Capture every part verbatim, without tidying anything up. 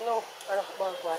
No, I don't want one.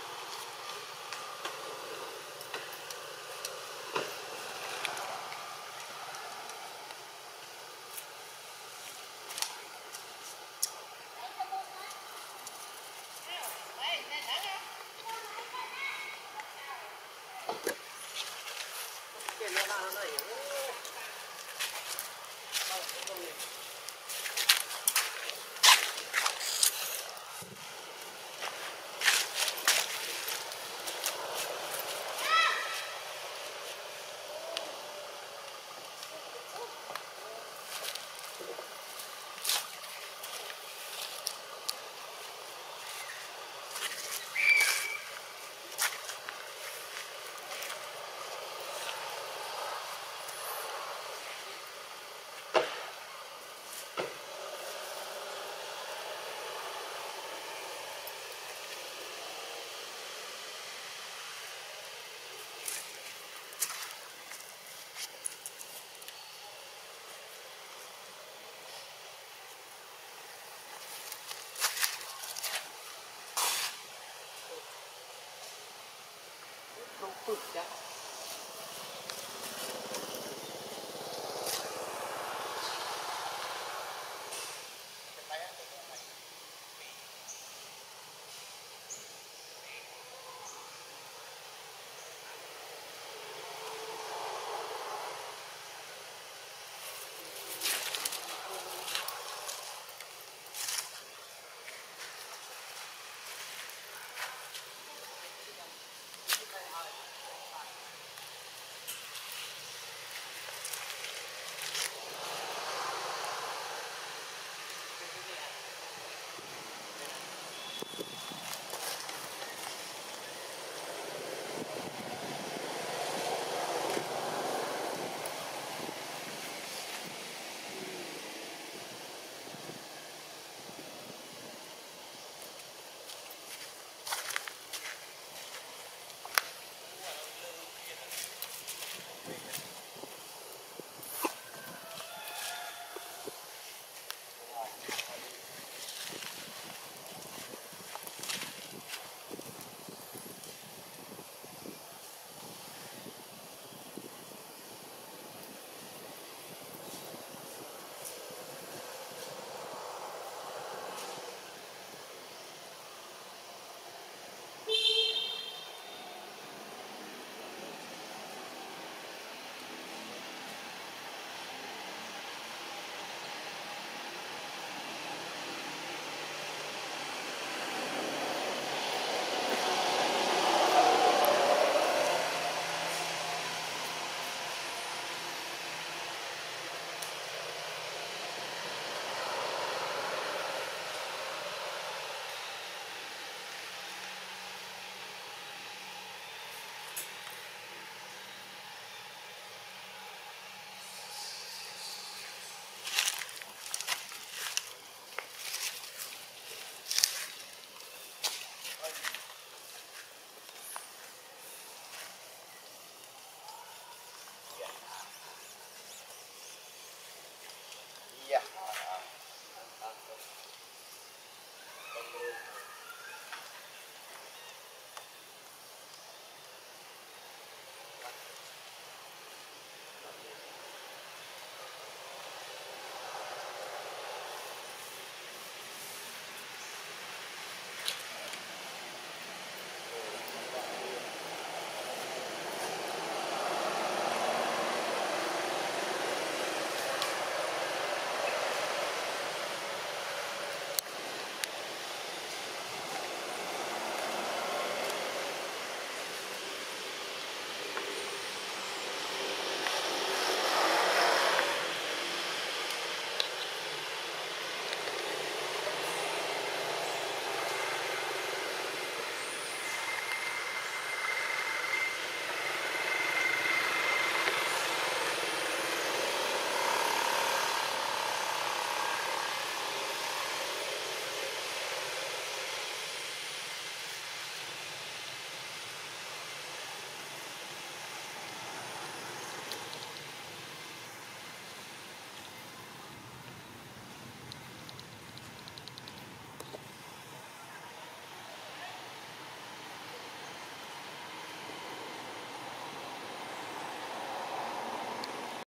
Put that.